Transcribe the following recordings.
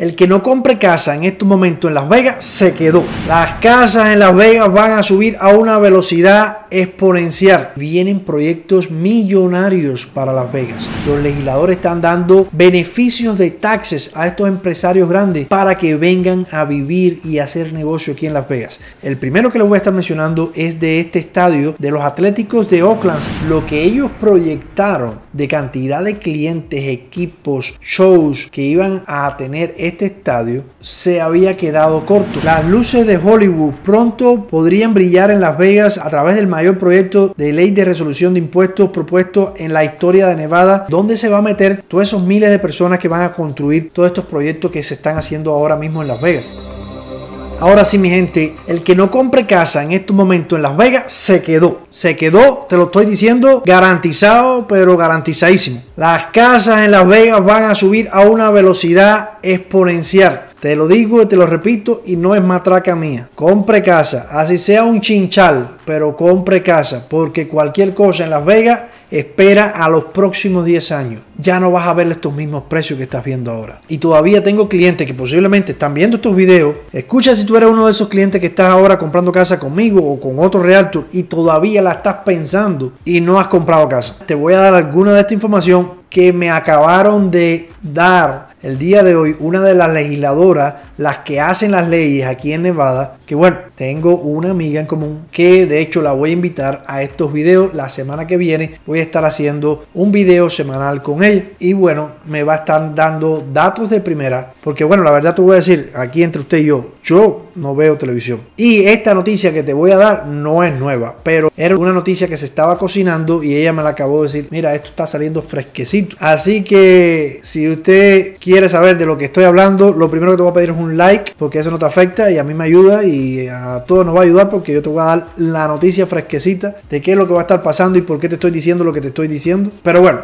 El que no compre casa en este momento en Las Vegas se quedó. Las casas en Las Vegas van a subir a una velocidad exponencial. Vienen proyectos millonarios para Las Vegas. Los legisladores están dando beneficios de taxes a estos empresarios grandes para que vengan a vivir y hacer negocio aquí en Las Vegas. El primero que les voy a estar mencionando es de este estadio de los Atléticos de Oakland. Lo que ellos proyectaron de cantidad de clientes, equipos, shows que iban a tener este estadio se había quedado corto. Las luces de Hollywood pronto podrían brillar en Las Vegas a través del mayor proyecto de ley de resolución de impuestos propuesto en la historia de Nevada, donde se va a meter todos esos miles de personas que van a construir todos estos proyectos que se están haciendo ahora mismo en Las Vegas. Ahora sí, mi gente, el que no compre casa en este momento en Las Vegas se quedó. Se quedó, te lo estoy diciendo, garantizado, pero garantizadísimo. Las casas en Las Vegas van a subir a una velocidad exponencial. Te lo digo y te lo repito y no es matraca mía. Compre casa, así sea un chinchal, pero compre casa, porque cualquier cosa en Las Vegas espera a los próximos 10 años. Ya no vas a ver estos mismos precios que estás viendo ahora. Y todavía tengo clientes que posiblemente están viendo estos videos. Escucha, si tú eres uno de esos clientes que estás ahora comprando casa conmigo o con otro realtor y todavía la estás pensando y no has comprado casa. Te voy a dar alguna de esta información que me acabaron de dar el día de hoy, una de las legisladoras, las que hacen las leyes aquí en Nevada, que bueno, tengo una amiga en común que de hecho la voy a invitar a estos videos. La semana que viene voy a estar haciendo un video semanal con ella y bueno, me va a estar dando datos de primera, porque bueno, la verdad te voy a decir, aquí entre usted y yo no veo televisión. Y esta noticia que te voy a dar no es nueva, pero era una noticia que se estaba cocinando y ella me la acabó de decir, mira, esto está saliendo fresquecito. Así que si usted quiere saber de lo que estoy hablando, lo primero que te voy a pedir es un like, porque eso no te afecta y a mí me ayuda y a todos nos va a ayudar, porque yo te voy a dar la noticia fresquecita de qué es lo que va a estar pasando y por qué te estoy diciendo lo que te estoy diciendo. Pero bueno,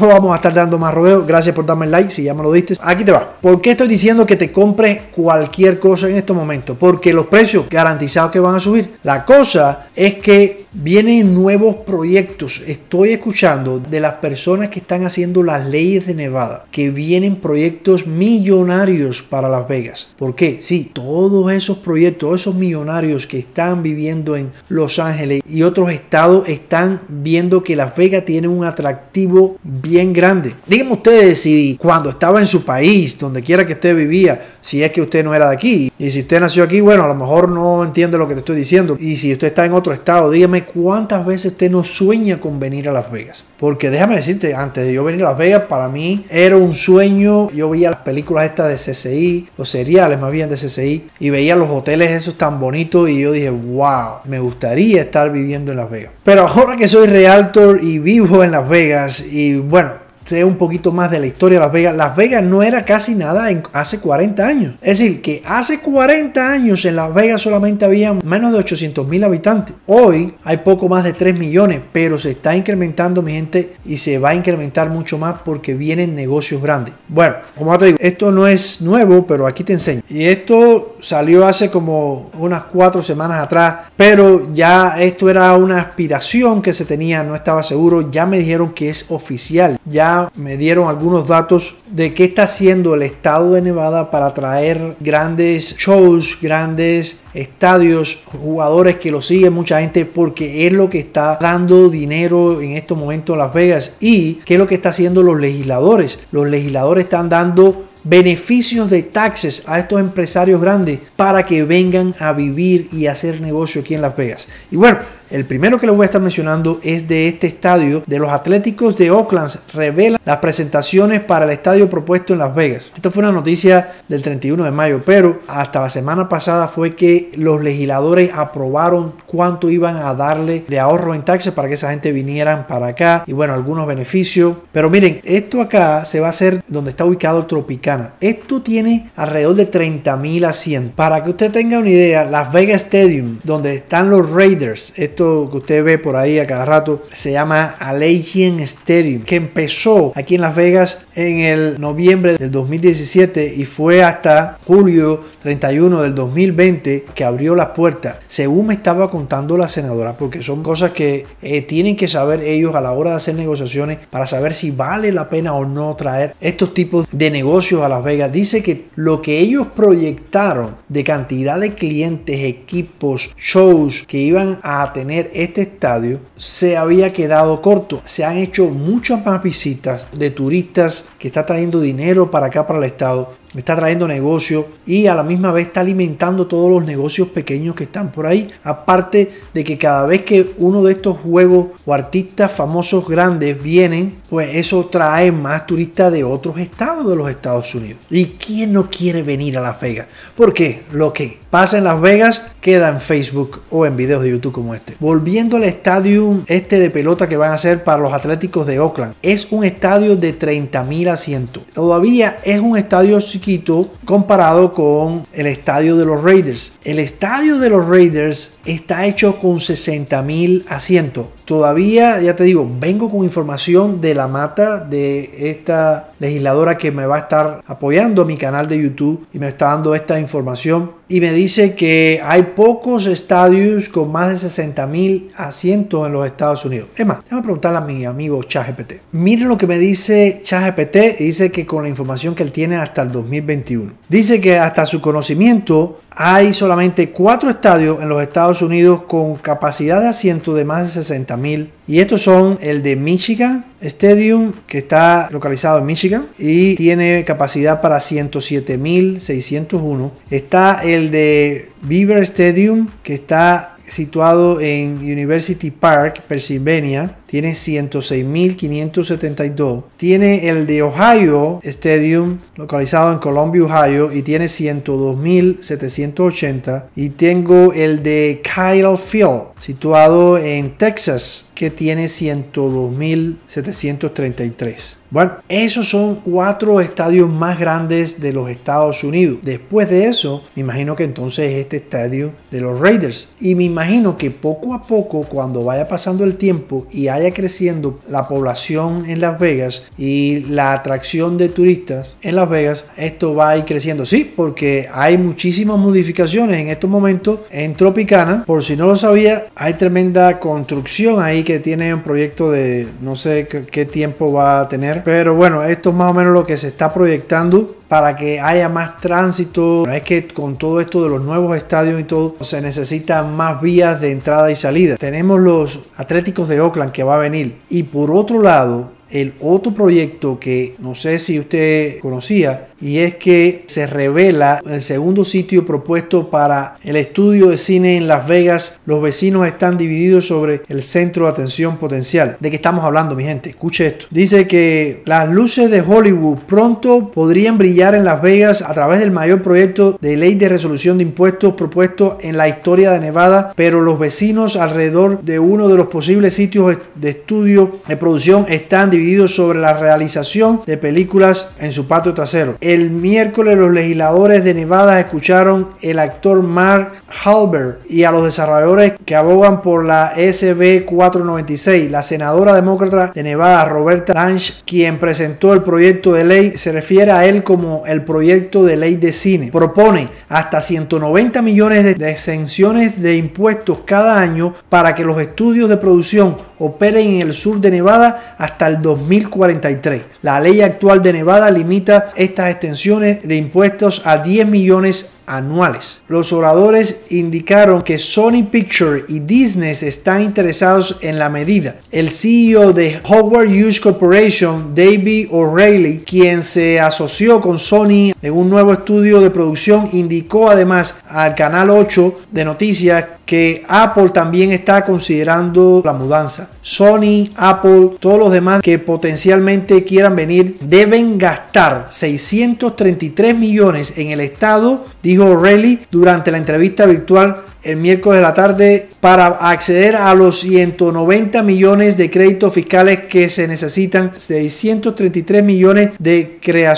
no vamos a estar dando más rodeos. Gracias por darme el like si ya me lo diste. Aquí te va. ¿Por qué estoy diciendo que te compres cualquier cosa en estos momentos? Porque los precios garantizados que van a subir. La cosa es que vienen nuevos proyectos. Estoy escuchando de las personas que están haciendo las leyes de Nevada que vienen proyectos millonarios para Las Vegas. ¿Por qué? Sí, todos esos proyectos, todos esos millonarios que están viviendo en Los Ángeles y otros estados están viendo que Las Vegas tiene un atractivo bien grande. Díganme ustedes si cuando estaba en su país, donde quiera que usted vivía, si es que usted no era de aquí y si usted nació aquí, bueno, a lo mejor no entiende lo que te estoy diciendo. Y si usted está en otro estado, dígame cuántas veces usted no sueña con venir a Las Vegas, porque déjame decirte, antes de yo venir a Las Vegas, para mí era un sueño. Yo veía las películas estas de CCI, los seriales más bien de CCI, y veía los hoteles esos tan bonitos y yo dije, wow, me gustaría estar viviendo en Las Vegas. Pero ahora que soy realtor y vivo en Las Vegas y bueno, sé un poquito más de la historia de Las Vegas. Las Vegas no era casi nada hace 40 años. Es decir, que hace 40 años en Las Vegas solamente había menos de 800,000 habitantes. Hoy hay poco más de 3 millones, pero se está incrementando, mi gente, y se va a incrementar mucho más porque vienen negocios grandes. Bueno, como te digo, esto no es nuevo, pero aquí te enseño. Y esto salió hace como unas 4 semanas atrás, pero ya esto era una aspiración que se tenía, no estaba seguro. Ya me dijeron que es oficial. Ya me dieron algunos datos de qué está haciendo el estado de Nevada para traer grandes shows, grandes estadios, jugadores que lo siguen mucha gente, porque es lo que está dando dinero en estos momentos en Las Vegas. Y qué es lo que está haciendo los legisladores. Los legisladores están dando beneficios de taxes a estos empresarios grandes para que vengan a vivir y hacer negocio aquí en Las Vegas. Y bueno, el primero que les voy a estar mencionando es de este estadio de los Atléticos de Oakland. Revela las presentaciones para el estadio propuesto en Las Vegas. Esto fue una noticia del 31 de mayo, pero hasta la semana pasada fue que los legisladores aprobaron cuánto iban a darle de ahorro en taxes para que esa gente vinieran para acá y bueno, algunos beneficios. Pero miren, esto acá se va a hacer donde está ubicado Tropicana. Esto tiene alrededor de 30,000 asientos. Para que usted tenga una idea, Las Vegas Stadium, donde están los Raiders, esto que usted ve por ahí a cada rato se llama Allegiant Stadium, que empezó aquí en Las Vegas en el noviembre del 2017 y fue hasta julio 31 del 2020 que abrió las puertas, según me estaba contando la senadora, porque son cosas que tienen que saber ellos a la hora de hacer negociaciones para saber si vale la pena o no traer estos tipos de negocios a Las Vegas. Dice que lo que ellos proyectaron de cantidad de clientes, equipos, shows que iban a tener este estadio se había quedado corto. Se han hecho muchas más visitas de turistas que está trayendo dinero para acá, para el estado, está trayendo negocio y a la misma vez está alimentando todos los negocios pequeños que están por ahí. Aparte de que cada vez que uno de estos juegos o artistas famosos grandes vienen, pues eso trae más turistas de otros estados de los Estados Unidos. ¿Y quién no quiere venir a Las Vegas? Porque lo que pasa en Las Vegas queda en Facebook o en videos de YouTube como este. Volviendo al estadio este de pelota que van a hacer para los Atléticos de Oakland, es un estadio de 30,000 asientos. Todavía es un estadio chiquito comparado con el estadio de los Raiders. El estadio de los Raiders está hecho con 60,000 asientos. Todavía, ya te digo, vengo con información de la mata de esta legisladora que me va a estar apoyando mi canal de YouTube y me está dando esta información. Y me dice que hay pocos estadios con más de 60,000 asientos en los Estados Unidos. Es más, déjame preguntarle a mi amigo ChatGPT. Miren lo que me dice ChatGPT. Dice que con la información que él tiene hasta el 2021. Dice que hasta su conocimiento hay solamente 4 estadios en los Estados Unidos con capacidad de asiento de más de 60,000. Y estos son el de Michigan Stadium, que está localizado en Michigan y tiene capacidad para 107,601. Está el de Beaver Stadium, que está situado en University Park, Pennsylvania, tiene 106,572. Tiene el de Ohio Stadium, localizado en Columbia, Ohio, y tiene 102,780. Y tengo el de Kyle Field, situado en Texas, que tiene 102,733. Bueno, esos son 4 estadios más grandes de los Estados Unidos. Después de eso, me imagino que entonces este estadio de los Raiders. Y me imagino que poco a poco, cuando vaya pasando el tiempo y haya creciendo la población en Las Vegas y la atracción de turistas en Las Vegas, esto va a ir creciendo. Sí, porque hay muchísimas modificaciones en estos momentos en Tropicana. Por si no lo sabía, hay tremenda construcción ahí que tiene un proyecto de no sé qué tiempo va a tener. Pero bueno, esto es más o menos lo que se está proyectando para que haya más tránsito. Es que con todo esto de los nuevos estadios y todo, se necesitan más vías de entrada y salida. Tenemos los Atléticos de Oakland que va a venir. Y por otro lado, el otro proyecto que no sé si usted conocía, y es que se revela el segundo sitio propuesto para el estudio de cine en Las Vegas. Los vecinos están divididos sobre el centro de atención potencial. ¿De qué estamos hablando, mi gente? Escuche esto. Dice que las luces de Hollywood pronto podrían brillar en Las Vegas a través del mayor proyecto de ley de resolución de impuestos propuesto en la historia de Nevada, pero los vecinos alrededor de uno de los posibles sitios de estudio de producción están divididos sobre la realización de películas en su patio trasero. El miércoles los legisladores de Nevada escucharon al actor Mark Halbert y a los desarrolladores que abogan por la SB 496. La senadora demócrata de Nevada, Roberta Lange, quien presentó el proyecto de ley, se refiere a él como el proyecto de ley de cine. Propone hasta 190 millones de exenciones de impuestos cada año para que los estudios de producción operen en el sur de Nevada hasta el 2043. La ley actual de Nevada limita estas extensiones de impuestos a 10 millones anuales. Los oradores indicaron que Sony Pictures y Disney están interesados en la medida. El CEO de Howard Hughes Corporation, David O'Reilly, quien se asoció con Sony en un nuevo estudio de producción, indicó además al canal 8 de noticias que Apple también está considerando la mudanza. Sony, Apple, todos los demás que potencialmente quieran venir deben gastar 633 millones en el estado, dijo O'Reilly durante la entrevista virtual el miércoles de la tarde para acceder a los 190 millones de créditos fiscales que se necesitan, 633 millones de creación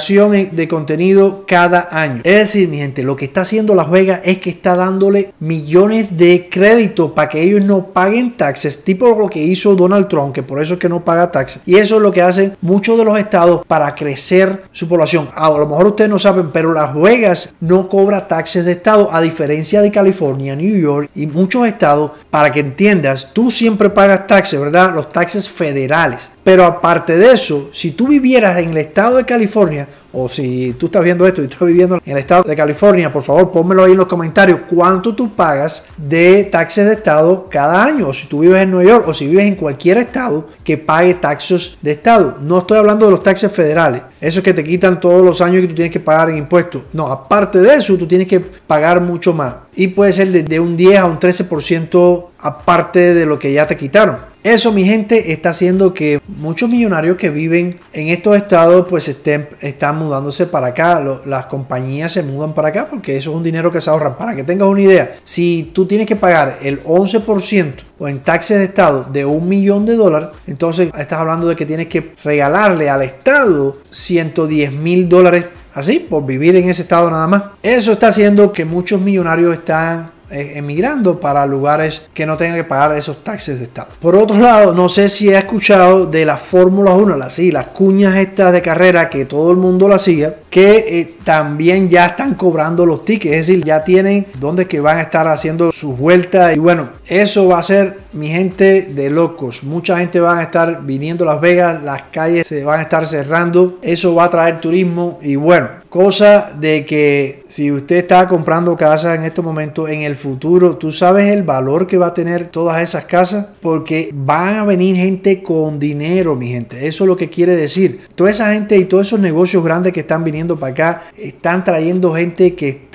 de contenido cada año. Es decir, mi gente, lo que está haciendo Las Vegas es que está dándole millones de créditos para que ellos no paguen taxes, tipo lo que hizo Donald Trump, que por eso es que no paga taxes. Y eso es lo que hacen muchos de los estados para crecer su población. A lo mejor ustedes no saben, pero Las Vegas no cobra taxes de estado, a diferencia de California, New York y muchos estados. Para que entiendas, tú siempre pagas taxes, ¿verdad? Los taxes federales. Pero aparte de eso, si tú vivieras en el estado de California, o si tú estás viendo esto y estás viviendo en el estado de California, por favor, pónmelo ahí en los comentarios cuánto tú pagas de taxes de estado cada año. O si tú vives en Nueva York, o si vives en cualquier estado que pague taxes de estado. No estoy hablando de los taxes federales, esos que te quitan todos los años que tú tienes que pagar en impuestos. No, aparte de eso, tú tienes que pagar mucho más. Y puede ser de un 10 a un 13% aparte de lo que ya te quitaron. Eso, mi gente, está haciendo que muchos millonarios que viven en estos estados pues están mudándose para acá. Las compañías se mudan para acá porque eso es un dinero que se ahorran. Para que tengas una idea, si tú tienes que pagar el 11% o en taxes de estado de $1 millón, entonces estás hablando de que tienes que regalarle al estado $110,000 así por vivir en ese estado nada más. Eso está haciendo que muchos millonarios están emigrando para lugares que no tengan que pagar esos taxes de estado. Por otro lado, no sé si has escuchado de la Fórmula 1, las cuñas estas de carrera que todo el mundo las sigue, que también ya están cobrando los tickets, es decir, ya tienen dónde que van a estar haciendo sus vueltas. Y bueno, eso va a ser, mi gente, de locos. Mucha gente va a estar viniendo a Las Vegas, las calles se van a estar cerrando, eso va a traer turismo. Y bueno, cosa de que si usted está comprando casas en este momento, en el futuro, tú sabes el valor que va a tener todas esas casas, porque van a venir gente con dinero, mi gente. Eso es lo que quiere decir. Toda esa gente y todos esos negocios grandes que están viniendo para acá, están trayendo gente que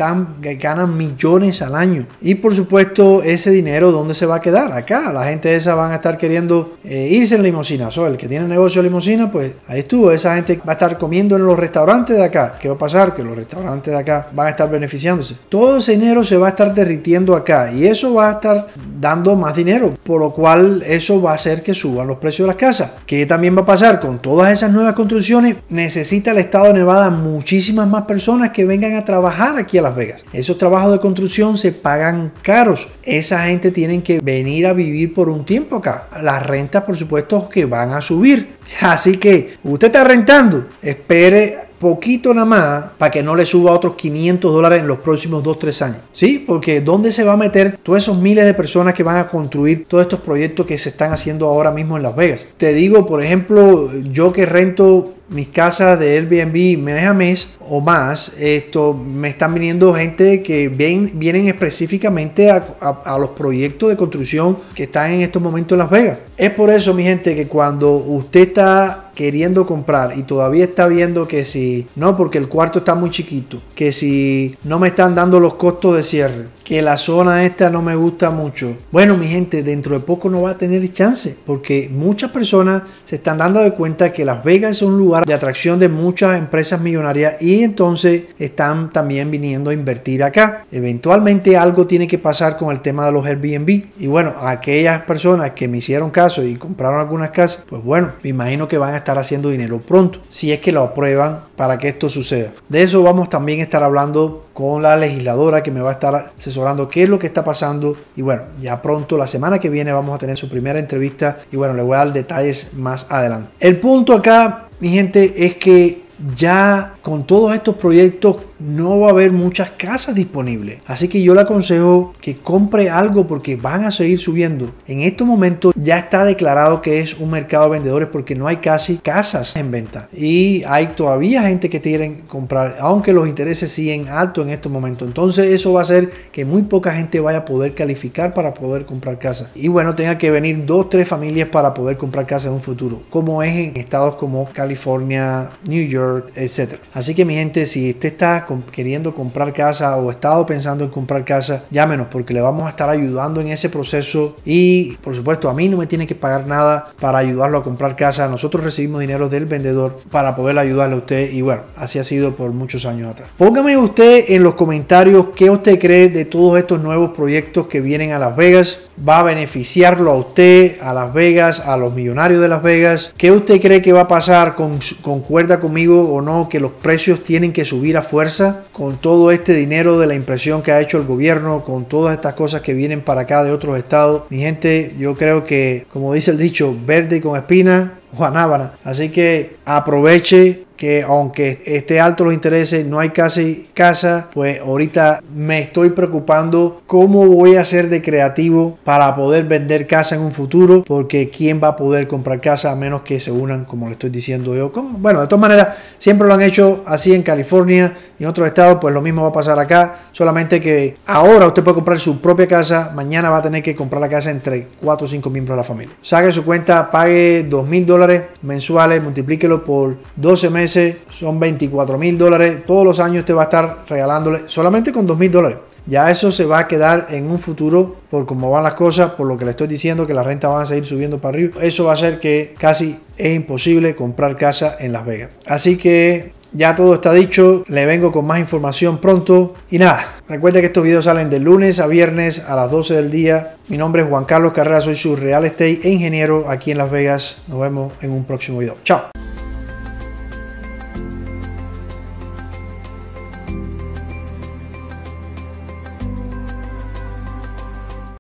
ganan millones al año. Y por supuesto, ese dinero, ¿dónde se va a quedar? Acá, la gente esa van a estar queriendo irse en limusina. So, el que tiene negocio de limusina, pues ahí estuvo. Esa gente va a estar comiendo en los restaurantes de acá. ¿Qué va a pasar? Que los restaurantes de acá van a estar beneficiándose. Todo ese dinero se va a estar derritiendo acá y eso va a estar dando más dinero, por lo cual eso va a hacer que suban los precios de las casas. Que también va a pasar con todas esas nuevas construcciones, necesita el estado de Nevada muchísimas más personas que vengan a trabajar aquí a Las Vegas. Esos trabajos de construcción se pagan caros. Esa gente tienen que venir a vivir por un tiempo acá. Las rentas, por supuesto, que van a subir. Así que usted está rentando, espere poquito nada más para que no le suba otros $500 en los próximos 2-3 años. ¿Sí? Porque ¿dónde se va a meter todos esos miles de personas que van a construir todos estos proyectos que se están haciendo ahora mismo en Las Vegas? Te digo, por ejemplo, yo que rento mis casas de Airbnb mes a mes o más, me están viniendo gente que vienen específicamente a los proyectos de construcción que están en estos momentos en Las Vegas. Es por eso, mi gente, que cuando usted está queriendo comprar y todavía está viendo que si no, porque el cuarto está muy chiquito, que si no me están dando los costos de cierre, que la zona esta no me gusta mucho, bueno, mi gente, dentro de poco no va a tener chance, porque muchas personas se están dando de cuenta que Las Vegas es un lugar de atracción de muchas empresas millonarias y entonces están también viniendo a invertir acá. Eventualmente algo tiene que pasar con el tema de los Airbnb. Y bueno, aquellas personas que me hicieron caso y compraron algunas casas, pues bueno, me imagino que van a estar haciendo dinero pronto, si es que lo aprueban para que esto suceda. De eso vamos también a estar hablando con la legisladora que me va a estar asesorando qué es lo que está pasando. Y bueno, ya pronto, la semana que viene, vamos a tener su primera entrevista y bueno, le voy a dar detalles más adelante. El punto acá, mi gente, es que ya con todos estos proyectos no va a haber muchas casas disponibles. Así que yo le aconsejo que compre algo porque van a seguir subiendo. En estos momentos ya está declarado que es un mercado de vendedores porque no hay casi casas en venta. Y hay todavía gente que quieren comprar, aunque los intereses siguen altos en estos momentos. Entonces eso va a hacer que muy poca gente vaya a poder calificar para poder comprar casas. Y bueno, tenga que venir 2-3 familias para poder comprar casas en un futuro, como es en estados como California, New York, etc. Así que, mi gente, si usted está queriendo comprar casa o estado pensando en comprar casa, llámenos porque le vamos a estar ayudando en ese proceso. Y por supuesto, a mí no me tiene que pagar nada para ayudarlo a comprar casa. Nosotros recibimos dinero del vendedor para poder ayudarle a usted. Y bueno, así ha sido por muchos años atrás. Póngame usted en los comentarios qué usted cree de todos estos nuevos proyectos que vienen a Las Vegas. va a beneficiarlo a usted, a Las Vegas, a los millonarios de Las Vegas? ¿Qué usted cree que va a pasar? ¿Concuerda conmigo o no que los precios tienen que subir a fuerza con todo este dinero de la impresión que ha hecho el gobierno, con todas estas cosas que vienen para acá de otros estados? Mi gente, yo creo que, como dice el dicho, verde con espina, Juan Ávara. Así que aproveche que aunque esté alto los intereses, no hay casi casa. Pues ahorita me estoy preocupando cómo voy a ser de creativo para poder vender casa en un futuro, porque quién va a poder comprar casa a menos que se unan, como le estoy diciendo yo. ¿Cómo? Bueno, de todas maneras, siempre lo han hecho así en California y en otros estados, pues lo mismo va a pasar acá, solamente que ahora usted puede comprar su propia casa, mañana va a tener que comprar la casa entre 4 o 5 miembros de la familia. Saque su cuenta, pague $2,000 mensuales, multiplíquelo por 12 meses, son $24,000. Todos los años te va a estar regalándole solamente con $2,000. Ya eso se va a quedar en un futuro, por cómo van las cosas, por lo que le estoy diciendo, que las rentas van a seguir subiendo para arriba. Eso va a hacer que casi es imposible comprar casa en Las Vegas. Así que ya todo está dicho. Le vengo con más información pronto. Y nada, recuerde que estos videos salen de lunes a viernes a las 12 del día. Mi nombre es Juan Carlos Carrera, soy su Real Estate e ingeniero aquí en Las Vegas. Nos vemos en un próximo video. Chao.